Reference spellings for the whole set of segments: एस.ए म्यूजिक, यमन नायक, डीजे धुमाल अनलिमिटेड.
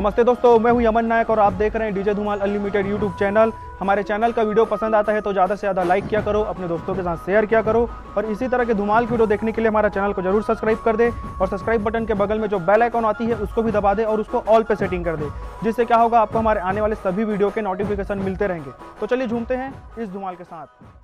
नमस्ते दोस्तों, मैं हूं यमन नायक और आप देख रहे हैं डीजे धुमाल अनलिमिटेड YouTube channel. हमारे चैनल का वीडियो पसंद आता है तो ज़्यादा से ज़्यादा लाइक किया करो, अपने दोस्तों के साथ शेयर किया करो और इसी तरह के धुमाल की वीडियो देखने के लिए हमारा चैनल को जरूर सब्सक्राइब कर दे और सब्सक्राइब बटन के बगल में जो बेल आइकॉन आती है उसको भी दबा दे और उसको ऑल पे सेटिंग कर दे, जिससे क्या होगा आपको हमारे आने वाले सभी वीडियो के नोटिफिकेशन मिलते रहेंगे। तो चलिए झूमते हैं इस धुमाल के साथ।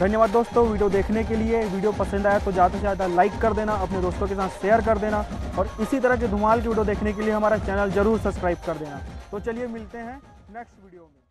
धन्यवाद दोस्तों वीडियो देखने के लिए। वीडियो पसंद आया तो ज़्यादा से ज़्यादा लाइक कर देना, अपने दोस्तों के साथ शेयर कर देना और इसी तरह के धुमाल की वीडियो देखने के लिए हमारा चैनल जरूर सब्सक्राइब कर देना। तो चलिए मिलते हैं नेक्स्ट वीडियो में।